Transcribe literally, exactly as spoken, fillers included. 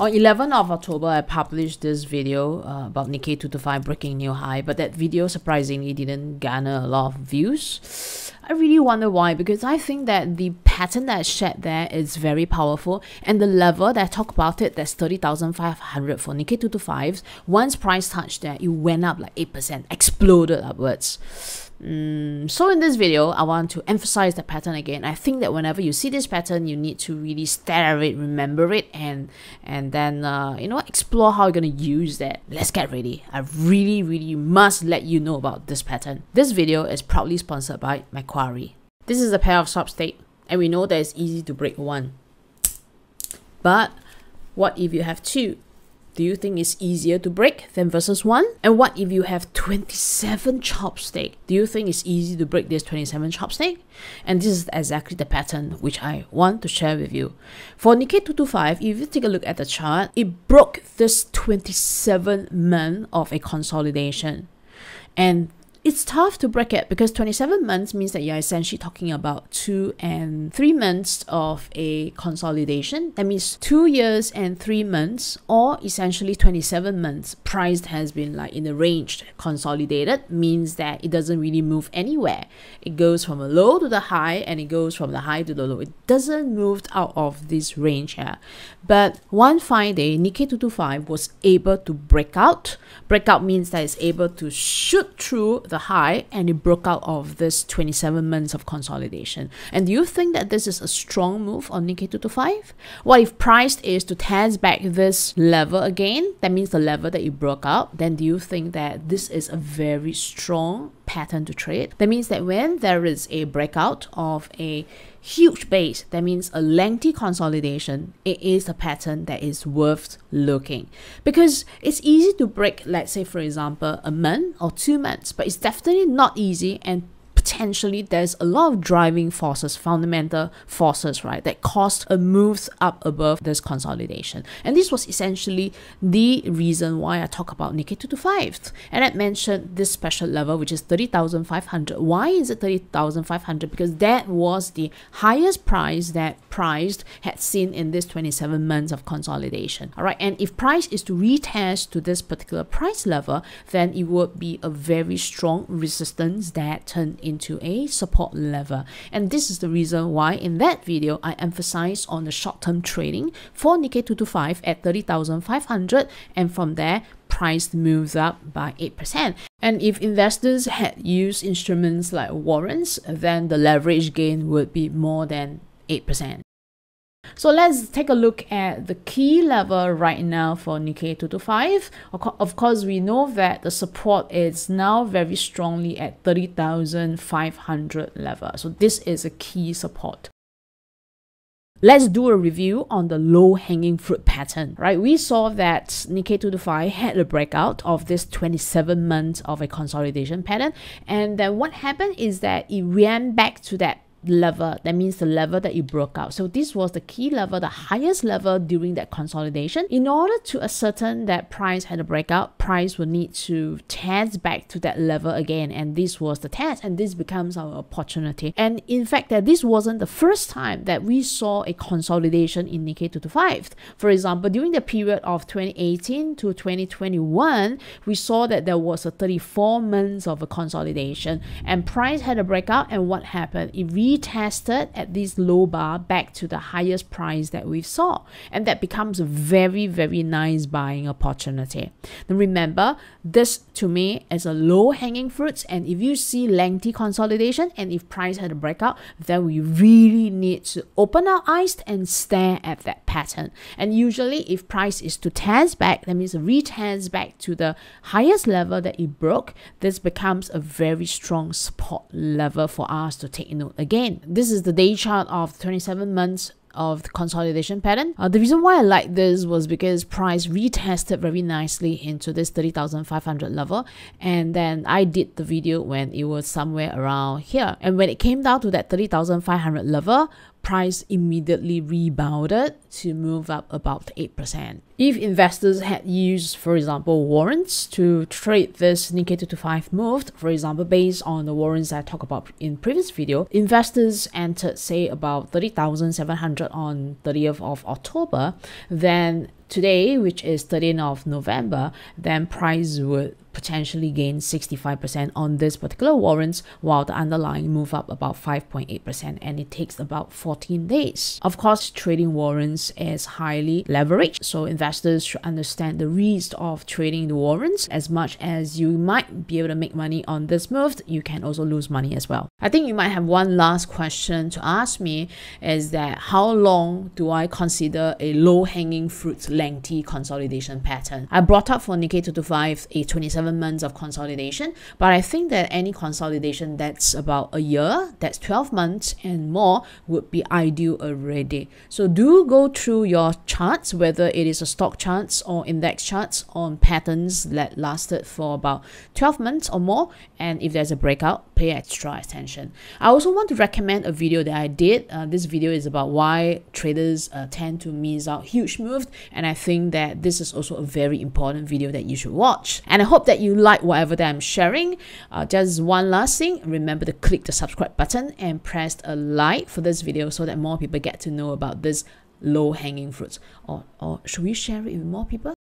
On eleventh of October, I published this video uh, about Nikkei two twenty-five breaking new high, but that video surprisingly didn't garner a lot of views. I really wonder why, because I think that the pattern that I shared there is very powerful, and the level that I talk about it, that's thirty thousand five hundred for Nikkei two twenty-fives, once price touched that, it went up like eight percent, exploded upwards. Mm, so in this video, I want to emphasize the pattern again. I think that whenever you see this pattern, you need to really stare at it, remember it, and and then uh, you know, explore how you're gonna use that. Let's get ready. I really, really must let you know about this pattern. This video is proudly sponsored by Macquarie. This is a pair of stop stake, and we know that it's easy to break one. But what if you have two? Do you think it's easier to break than versus one? And what if you have twenty-seven chopstick? Do you think it's easy to break this twenty-seven chopstick? And this is exactly the pattern which I want to share with you. For Nikkei two twenty-five, if you take a look at the chart, it broke this twenty-seven month of a consolidation. And it's tough to break it because twenty-seven months means that you're essentially talking about two and three months of a consolidation. That means two years and three months, or essentially twenty-seven months. Price has been like in the range. Consolidated means that it doesn't really move anywhere. It goes from a low to the high, and it goes from the high to the low. It doesn't move out of this range here. But one fine day, Nikkei two twenty-five was able to break out. Breakout means that it's able to shoot through the high, and it broke out of this twenty-seven months of consolidation. And do you think that this is a strong move on Nikkei two twenty-five? What if price is to test back this level again? That means the level that it broke out. Then do you think that this is a very strong pattern to trade? That means that when there is a breakout of a huge base, that means a lengthy consolidation, it is a pattern that is worth looking, because it's easy to break, let's say for example a month or two months, but it's definitely not easy, and potentially there's a lot of driving forces, fundamental forces, right, that caused a move up above this consolidation. And this was essentially the reason why I talk about Nikkei two twenty-five. And I mentioned this special level, which is thirty thousand five hundred. Why is it thirty thousand five hundred? Because that was the highest price that price had seen in this twenty-seven months of consolidation. All right, and if price is to retest to this particular price level, then it would be a very strong resistance that turned into to a support level. And this is the reason why in that video I emphasize on the short-term trading for Nikkei two twenty-five at thirty thousand five hundred, and from there price moves up by eight percent. And if investors had used instruments like warrants, then the leverage gain would be more than eight percent. So let's take a look at the key level right now for Nikkei two twenty-five. Of course, we know that the support is now very strongly at thirty thousand five hundred level. So this is a key support. Let's do a review on the low-hanging fruit pattern, right? We saw that Nikkei two twenty-five had a breakout of this twenty-seven months of a consolidation pattern. And then what happened is that it ran back to that level. That means the level that you broke out. So this was the key level, the highest level during that consolidation. In order to ascertain that price had a breakout, price would need to test back to that level again, and this was the test, and this becomes our opportunity. And in fact, that this wasn't the first time that we saw a consolidation in Nikkei two twenty-five. For example, during the period of twenty eighteen to twenty twenty-one, we saw that there was a thirty-four months of a consolidation, and price had a breakout. And what happened? It really tested at this low bar back to the highest price that we saw, and that becomes a very very nice buying opportunity. Now remember, this to me is a low hanging fruit, and if you see lengthy consolidation and if price had a breakout, then we really need to open our eyes and stare at that pattern. And usually if price is to test back, that means retest back to the highest level that it broke, this becomes a very strong support level for us to take note again. Again, this is the day chart of twenty-seven months of the consolidation pattern. Uh, the reason why I like this was because price retested very nicely into this thirty thousand five hundred level, and then I did the video when it was somewhere around here. And when it came down to that thirty thousand five hundred level, price immediately rebounded to move up about eight percent. If investors had used, for example, warrants to trade this Nikkei two twenty-five move, for example, based on the warrants I talked about in previous video, investors entered, say, about thirty thousand seven hundred on thirtieth of October, then today, which is thirteenth of November, then price would potentially gain sixty-five percent on this particular warrants, while the underlying move up about five point eight percent, and it takes about fourteen days. Of course, trading warrants is highly leveraged, so investors should understand the risk of trading the warrants. As much as you might be able to make money on this move, you can also lose money as well. I think you might have one last question to ask me, is that how long do I consider a low-hanging fruit lengthy consolidation pattern? I brought up for Nikkei two twenty-five a twenty-seven months of consolidation, but I think that any consolidation that's about a year, that's twelve months and more, would be ideal already. So do go through your charts, whether it is a stock charts or index charts, on patterns that lasted for about twelve months or more, and if there's a breakout, pay extra attention. I also want to recommend a video that I did. Uh, this video is about why traders uh, tend to miss out huge moves, and I think that this is also a very important video that you should watch. And I hope that you like whatever that I'm sharing. Uh, just one last thing, remember to click the subscribe button and press a like for this video so that more people get to know about this low hanging fruits. Or, or should we share it with more people?